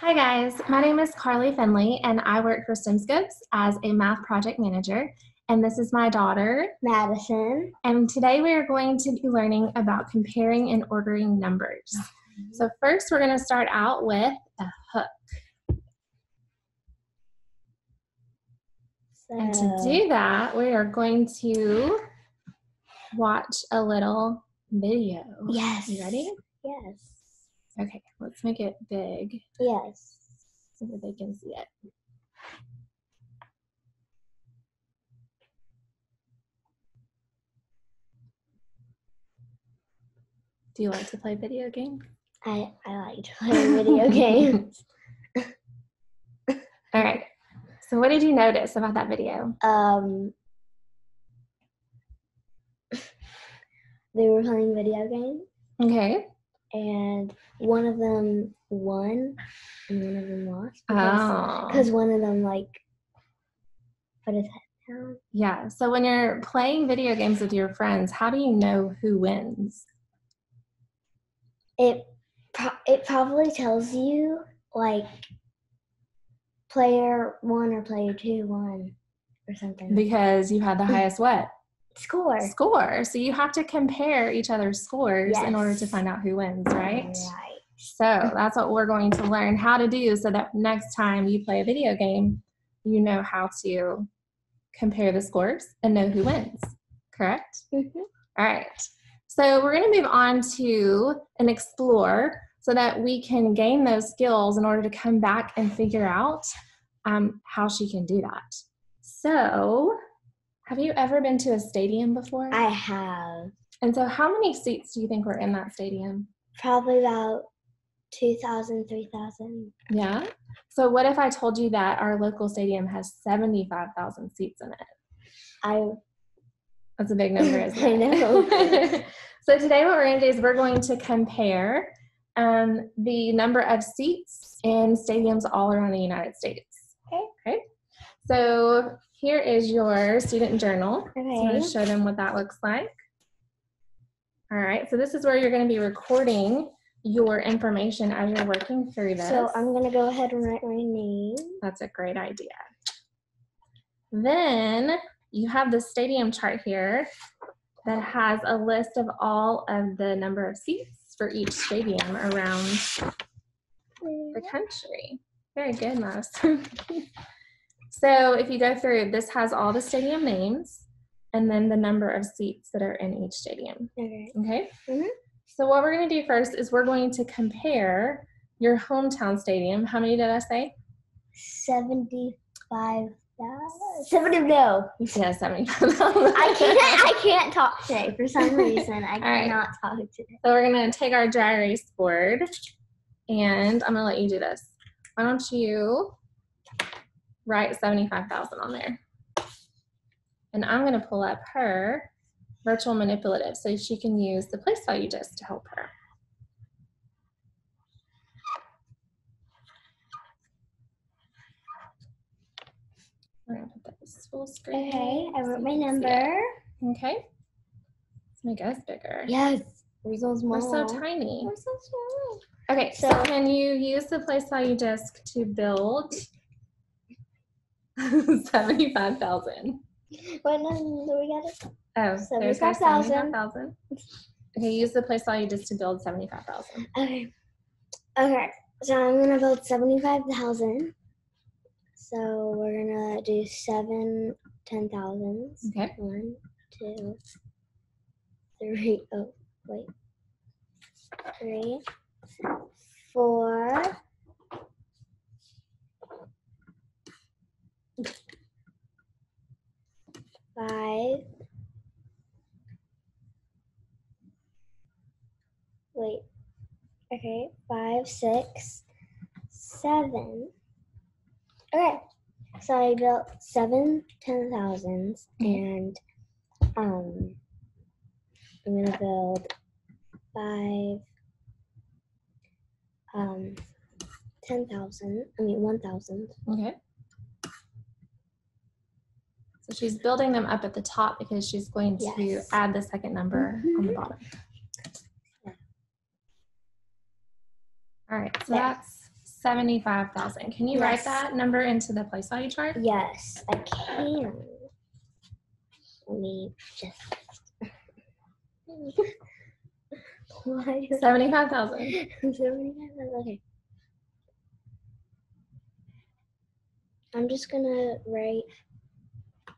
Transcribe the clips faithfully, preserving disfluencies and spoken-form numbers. Hi guys, my name is Carly Finley and I work for STEMscopes as a math project manager, and this is my daughter, Madison. And today we are going to be learning about comparing and ordering numbers. Mm-hmm. So first we're going to start out with a hook. So. And to do that, we are going to watch a little video. Yes. You ready? Yes. Okay, let's make it big. Yes. So that they can see it. Do you like to play video games? I, I like to play video games. All right. So what did you notice about that video? Um, they were playing video games. Okay. And one of them won, and one of them lost. Because, oh. Because one of them, like, put his head down. Yeah. So when you're playing video games with your friends, how do you know who wins? It, pro it probably tells you, like, player one or player two won or something. Because you had the highest what? Score. Score. So you have to compare each other's scores, yes, in order to find out who wins, right? Right. So that's what we're going to learn how to do so that next time you play a video game, you know how to compare the scores and know who wins, correct? Mm-hmm. All right. So we're going to move on to an explore so that we can gain those skills in order to come back and figure out um, how she can do that. So... have you ever been to a stadium before? I have. And so how many seats do you think were in that stadium? Probably about two thousand, three thousand. Yeah? So what if I told you that our local stadium has seventy-five thousand seats in it? I... That's a big number, isn't it? I know. So today what we're going to do is we're going to compare um, the number of seats in stadiums all around the United States. Okay. Okay. So... here is your student journal. Okay. So I'm going to show them what that looks like. All right, so this is where you're going to be recording your information as you're working through this. So I'm going to go ahead and write my name. That's a great idea. Then you have the stadium chart here that has a list of all of the number of seats for each stadium around the country. Very good, Madison. So if you go through, this has all the stadium names and then the number of seats that are in each stadium. Okay. Okay? Mm-hmm. So what we're going to do first is we're going to compare your hometown stadium. How many did I say? seventy-five thousand. seventy, no. Yeah, seventy-five thousand. I can't, I can't talk today for some reason. I cannot right. talk today. So we're going to take our dry erase board and I'm going to let you do this. Why don't you... write seventy-five thousand on there. And I'm going to pull up her virtual manipulative so she can use the place value disk to help her. We're going to put this full screen. Okay, I wrote my number. Okay. Let's make us bigger. Yes. We're so small. We're so tiny. We're so small. Okay, so can you use the place value disk to build seventy-five thousand. What number do we got it? Oh, seventy-five thousand. seventy-five, okay, use the place value just to build seventy-five thousand. Okay. Okay, so I'm going to build seventy-five thousand. So we're going to do seven ten thousands. Okay. One, two, three, oh, wait. Three, four. Five. Wait. Okay. Five, six, seven. Okay. So I built seven ten thousands, and um, I'm gonna build five um ten thousand. I mean one thousand. Okay. So she's building them up at the top because she's going to, yes, add the second number, mm-hmm, on the bottom. Yeah. All right, so there. That's seventy-five thousand. Can you yes. write that number into the place value chart? Yes, I can. Let me just... seventy-five thousand. Okay. I'm just going to write,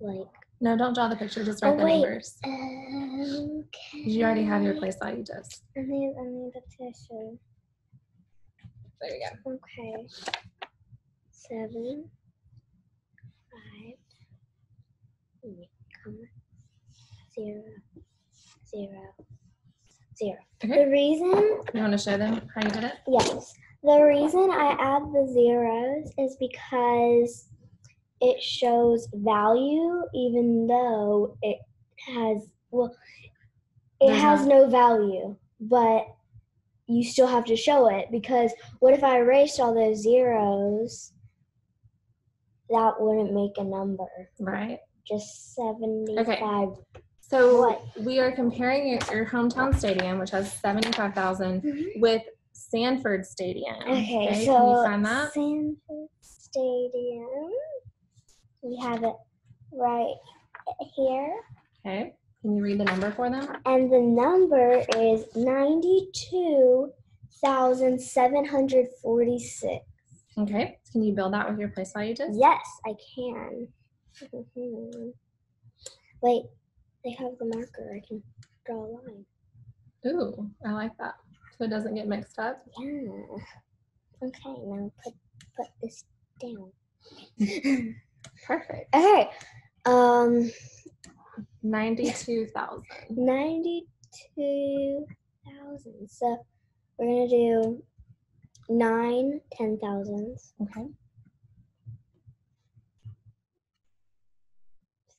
like... No, don't draw the picture. Just write oh, the wait. numbers. Um, okay. Did you already have your place value just? I need, I need the tissue. There we go. Okay. Seven. Five. Comma. Zero. Zero. Zero. Okay. The reason... You want to show them how you did it? Yes. The reason I add the zeros is because it shows value even though it has, well, it uh-huh. has no value, but you still have to show it, because what if I erased all those zeros? That wouldn't make a number. Right. Just seventy-five. Okay. So what? We are comparing your, your hometown stadium, which has seventy-five thousand, mm-hmm. with Sanford Stadium. Okay, okay, so can you find that? Sanford Stadium. We have it right here. Okay, can you read the number for them? And the number is ninety-two thousand seven hundred forty-six. Okay, can you build that with your place value disk? Yes, I can. Mm-hmm. Wait. They have the marker. I can draw a line. Ooh, I like that. So it doesn't get mixed up. Yeah. Okay, now put put this down. Perfect. Okay. Um. Ninety-two thousand. Ninety-two thousand. So we're gonna do nine ten thousands. Okay.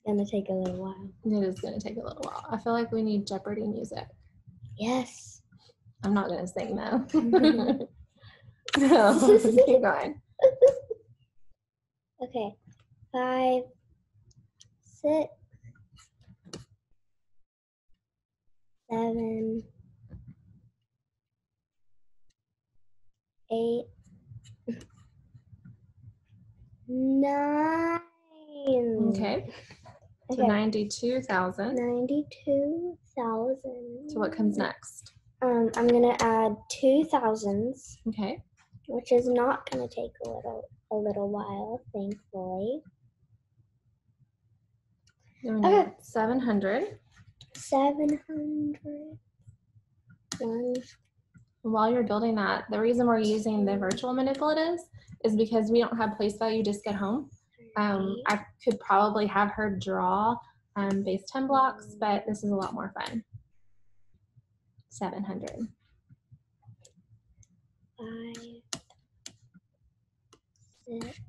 Gonna take a little while. It is gonna take a little while. I feel like we need Jeopardy music. Yes. I'm not gonna sing though. So keep going. Okay. Five, six, seven, eight, nine. Okay. So okay. ninety-two thousand. ninety-two thousand. So what comes next? Um, I'm going to add two thousands. Okay. Which is not going to take a little a little while, thankfully. Okay. seven hundred. seven hundred. One. While you're building that, the reason we're using the virtual manipulatives is because we don't have place value disk at home. Um, I could probably have her draw um, base ten blocks, but this is a lot more fun. seven hundred. Five, six.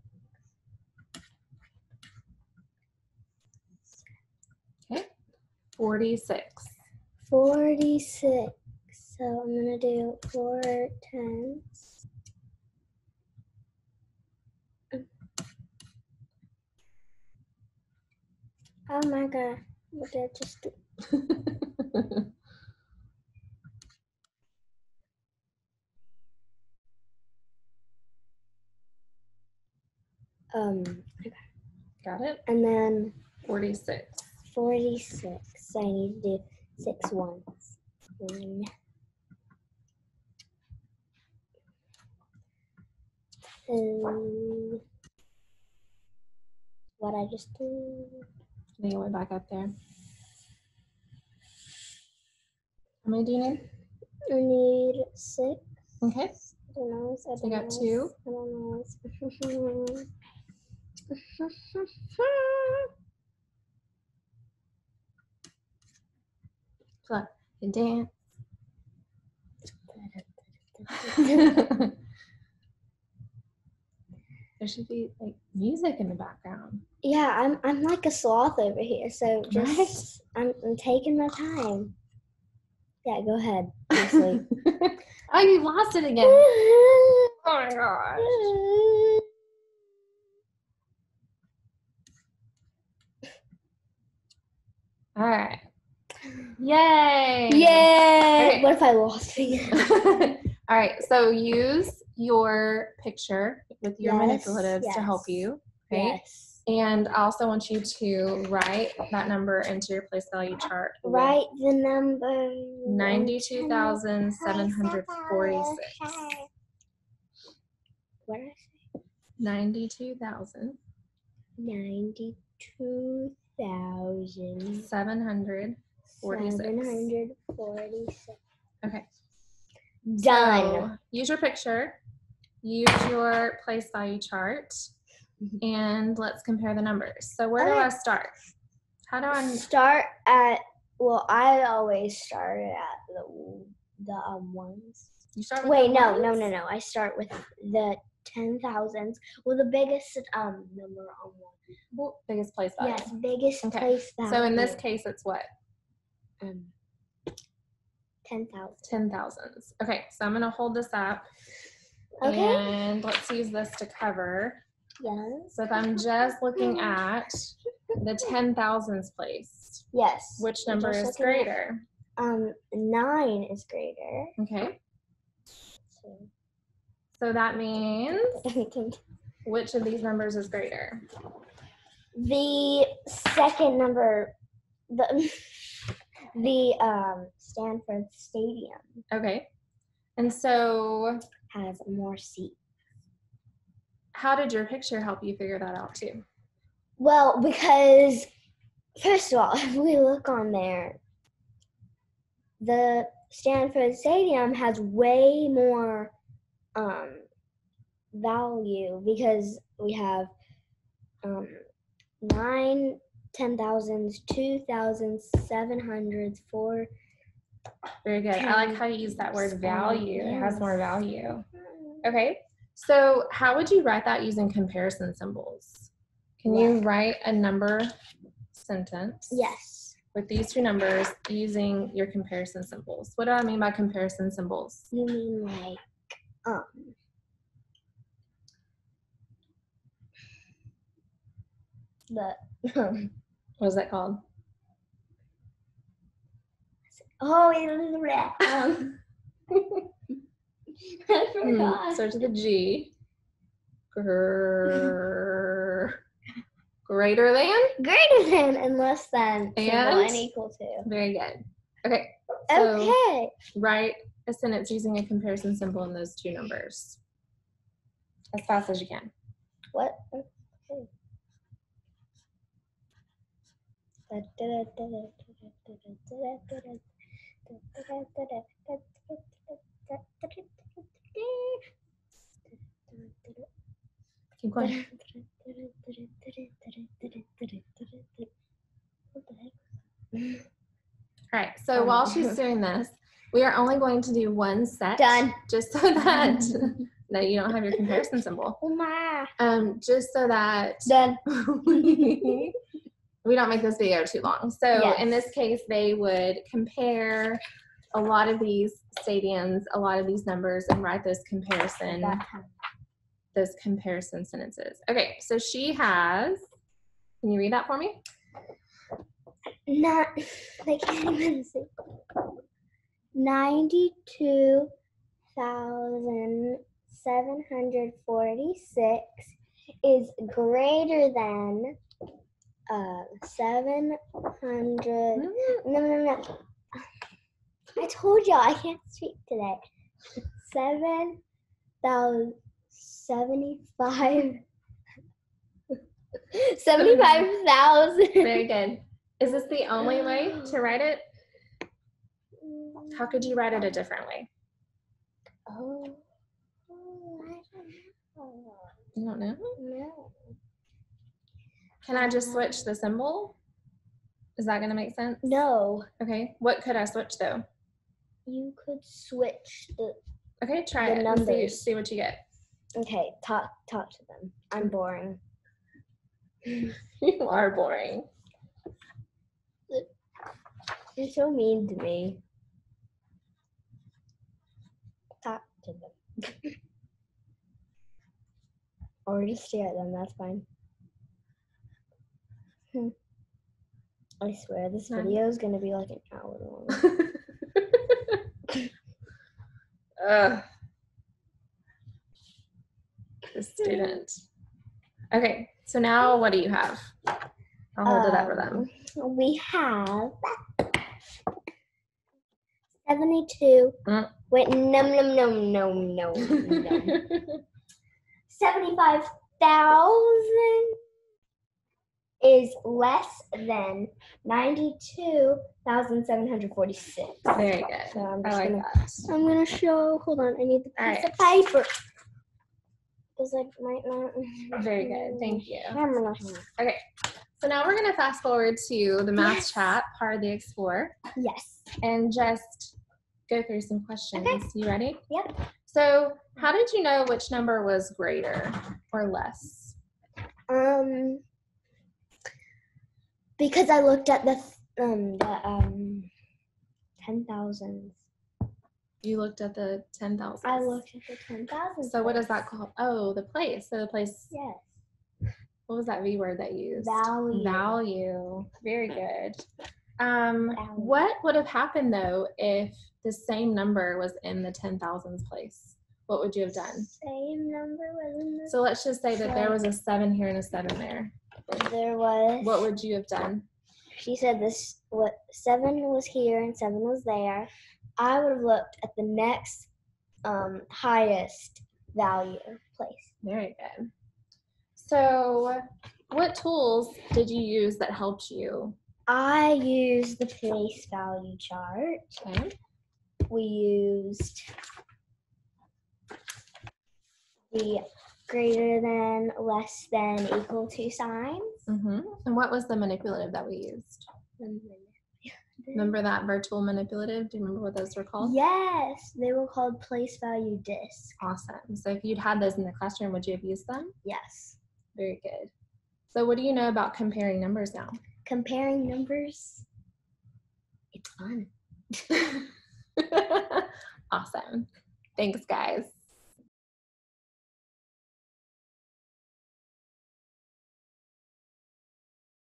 Okay. forty-six. forty-six. So I'm going to do four tens. Oh my god, what did I just do? um, okay. Got it? And then forty-six. forty-six. So I need to do six ones. One. Two. What I just do? I think it went back up there. How many do you need? I need six. Okay. I don't know. I, don't I got know. two. I don't know. Pluck and dance. There should be like music in the background. Yeah, I'm I'm like a sloth over here, so just right. I'm, I'm taking my time. Yeah, go ahead. Oh, you lost it again. Oh my gosh. All right. Yay! Yay! Okay. What if I lost again? All right, so use your picture with your yes, manipulatives yes. to help you, right? Yes. And I also want you to write that number into your place value chart. Write the number ninety-two thousand seven hundred forty-six. What did I say? ninety-two thousand. ninety-two thousand. seven hundred forty-six. seven hundred forty-six. Okay. Done. So, use your picture, use your place value chart, and let's compare the numbers. So where do I, I start? How do I start at? Well, I always start at the the um, ones. You start with Wait, the no, ones? no, no, no. I start with the ten thousands. Well, the biggest um number on one. Well, biggest place value. Yes, biggest okay. place value. So in this case, it's what? Um. Ten thousand. Ten thousands. Okay, so I'm gonna hold this up. Okay. And let's use this to cover. Yes. So if I'm just looking at the ten thousands place. Yes. Which number is greater? At, um, nine is greater. Okay. So that means which of these numbers is greater? The second number. The. The um, Sanford Stadium. Okay. And so... has more seats. How did your picture help you figure that out, too? Well, because, first of all, if we look on there, the Sanford Stadium has way more um, value because we have um, nine... Ten thousands, two thousands, seven hundreds, four. Very good. I like how you use that word value. Yes. It has more value. Okay. So how would you write that using comparison symbols? Can yeah. you write a number sentence? Yes. With these two numbers using your comparison symbols. What do I mean by comparison symbols? You mean like, um. The. What is that called? Oh, it's um, I forgot. Mm, starts with a G. Grrr. Greater than? Greater than and less than. And? And equal to. Very good. Okay. So okay. Write a sentence using a comparison symbol in those two numbers. As fast as you can. What? Okay. Keep going. All right, so while she's doing this, we are only going to do one set. Done. Just so that no, you don't have your comparison symbol. Um, just so that done. We don't make this video too long. So yes. in this case, they would compare a lot of these stadiums, a lot of these numbers, and write those comparison, those comparison sentences. Okay, so she has, can you read that for me? Not, I can't even see. ninety-two thousand seven hundred forty-six is greater than Uh, seven hundred. No, no, no. I told y'all I can't speak today. Seven thousand seventy-five. Seventy-five thousand. Very good. Is this the only way to write it? How could you write it a different way? Oh, oh I don't know. You don't know? No. Can I just switch the symbol? Is that gonna make sense? No. Okay, what could I switch though? You could switch the Okay, try the it numbers. And see, see what you get. Okay, talk, talk to them. I'm boring. You are boring. You're so mean to me. Talk to them. Already stare at them, that's fine. I swear, this video is going to be like an hour long. uh, the student. Okay, so now what do you have? I'll hold um, it up for them. We have seventy-two. Mm. Wait, no, no, no, no, no, no. seventy-five thousand is less than ninety-two thousand seven hundred forty-six. Very good. So I'm just I like gonna, that. I'm going to show, hold on, I need the piece right. of paper. Because I might not. Very good, thank you. Okay, so now we're going to fast forward to the math yes. chat, Hardly Explore. Yes. And just go through some questions. Okay. You ready? Yep. So how did you know which number was greater or less? Um, because I looked at the um the um ten thousands. You looked at the ten thousands. I looked at the ten thousands. So what is that called? Oh, the place. So the place. Yes. What was that V word that you used? Value. Value. Very good. Um, Value. What would have happened though if the same number was in the ten thousands place? What would you have done? Same number was in the. So let's just say that there was a seven here and a seven there. There was. What would you have done? She said this. What seven was here and seven was there. I would have looked at the next um, highest value place. Very good. So, what tools did you use that helped you? I used the place value chart. Okay. We used the greater than, less than, equal to signs. Mm-hmm. And what was the manipulative that we used? Remember that virtual manipulative? Do you remember what those were called? Yes, they were called place value disk. Awesome. So if you'd had those in the classroom, would you have used them? Yes. Very good. So what do you know about comparing numbers now? Comparing numbers, it's fun. Awesome. Thanks, guys.